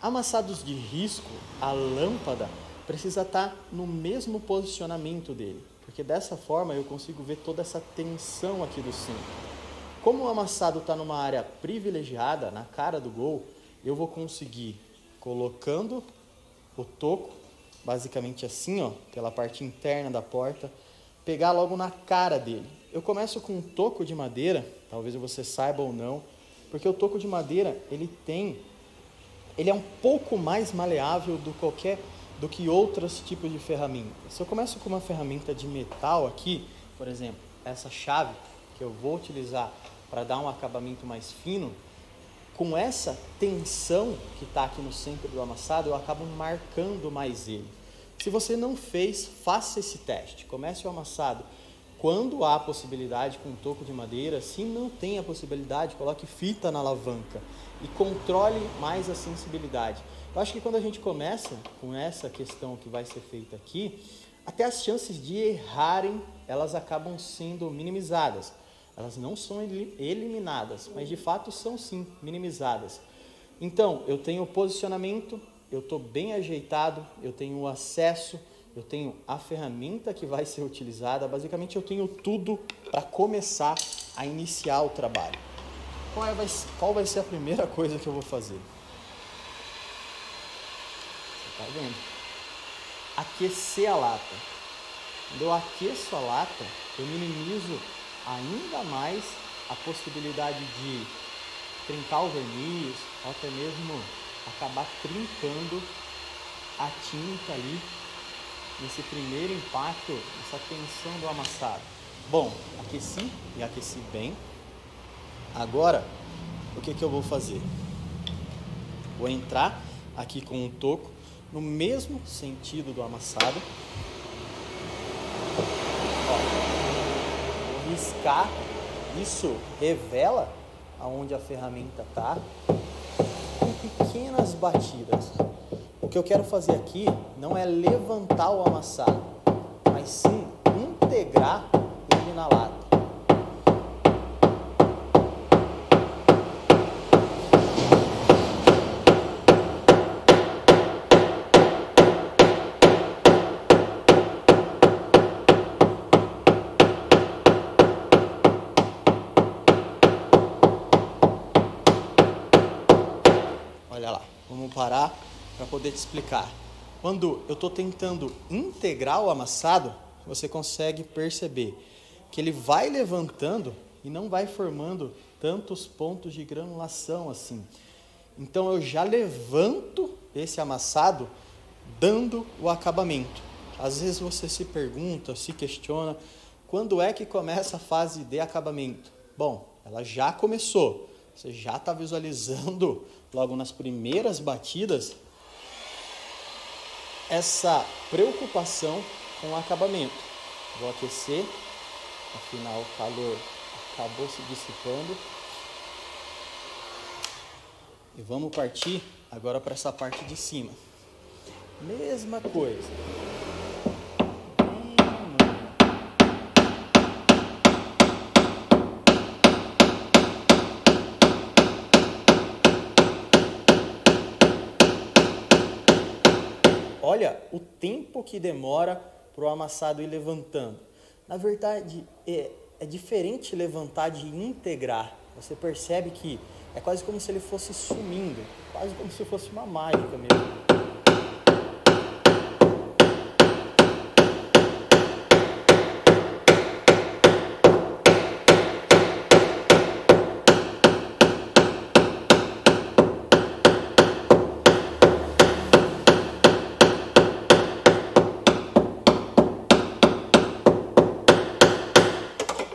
Amassados de risco, a lâmpada precisa estar no mesmo posicionamento dele, porque dessa forma eu consigo ver toda essa tensão aqui do cinto. Como o amassado está numa área privilegiada, na cara do gol, eu vou conseguir, colocando o toco, basicamente assim, ó, pela parte interna da porta, pegar logo na cara dele. Eu começo com um toco de madeira, talvez você saiba ou não, porque o toco de madeira, ele é um pouco mais maleável do que outros tipos de ferramentas. Se eu começo com uma ferramenta de metal aqui, por exemplo, essa chave que eu vou utilizar para dar um acabamento mais fino, com essa tensão que está aqui no centro do amassado, eu acabo marcando mais ele. Se você não fez, faça esse teste. Comece o amassado quando há possibilidade com um toco de madeira. Se não tem a possibilidade, coloque fita na alavanca e controle mais a sensibilidade. Eu acho que quando a gente começa com essa questão que vai ser feita aqui, até as chances de errarem, elas acabam sendo minimizadas. Elas não são eliminadas, mas de fato são sim minimizadas. Então, eu tenho o posicionamento, eu estou bem ajeitado, eu tenho o acesso, eu tenho a ferramenta que vai ser utilizada. Basicamente, eu tenho tudo para começar a iniciar o trabalho. Qual vai ser a primeira coisa que eu vou fazer? Você tá vendo? Aquecer a lata. Quando eu aqueço a lata, eu minimizo ainda mais a possibilidade de trincar o verniz, ou até mesmo acabar trincando a tinta ali nesse primeiro impacto, nessa tensão do amassado. Bom, aqueci e aqueci bem. Agora, o que eu vou fazer? Vou entrar aqui com um toco no mesmo sentido do amassado. Ó, vou riscar. Isso revela aonde a ferramenta está, com pequenas batidas. O que eu quero fazer aqui não é levantar o amassado, mas sim integrar ele na lata. Olha lá, vamos parar para poder te explicar. Quando eu estou tentando integrar o amassado, você consegue perceber que ele vai levantando e não vai formando tantos pontos de granulação assim. Então eu já levanto esse amassado dando o acabamento. Às vezes você se pergunta, se questiona, quando é que começa a fase de acabamento? Bom, ela já começou. Você já está visualizando logo nas primeiras batidas essa preocupação com o acabamento. Vou aquecer, afinal o calor acabou se dissipando. E vamos partir agora para essa parte de cima. Mesma coisa. Olha o tempo que demora para o amassado ir levantando. Na verdade, é diferente levantar de integrar. Você percebe que é quase como se ele fosse sumindo, quase como se fosse uma mágica mesmo.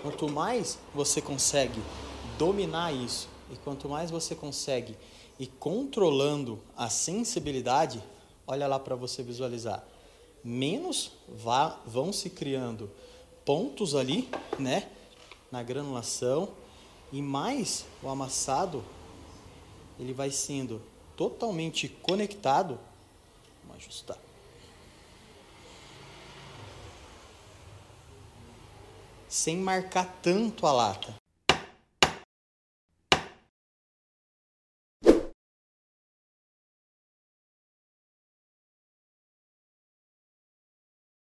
Quanto mais você consegue dominar isso e quanto mais você consegue ir controlando a sensibilidade, olha lá para você visualizar, menos vão se criando pontos ali, né, na granulação, e mais o amassado ele vai sendo totalmente conectado. Vamos ajustar. Sem marcar tanto a lata.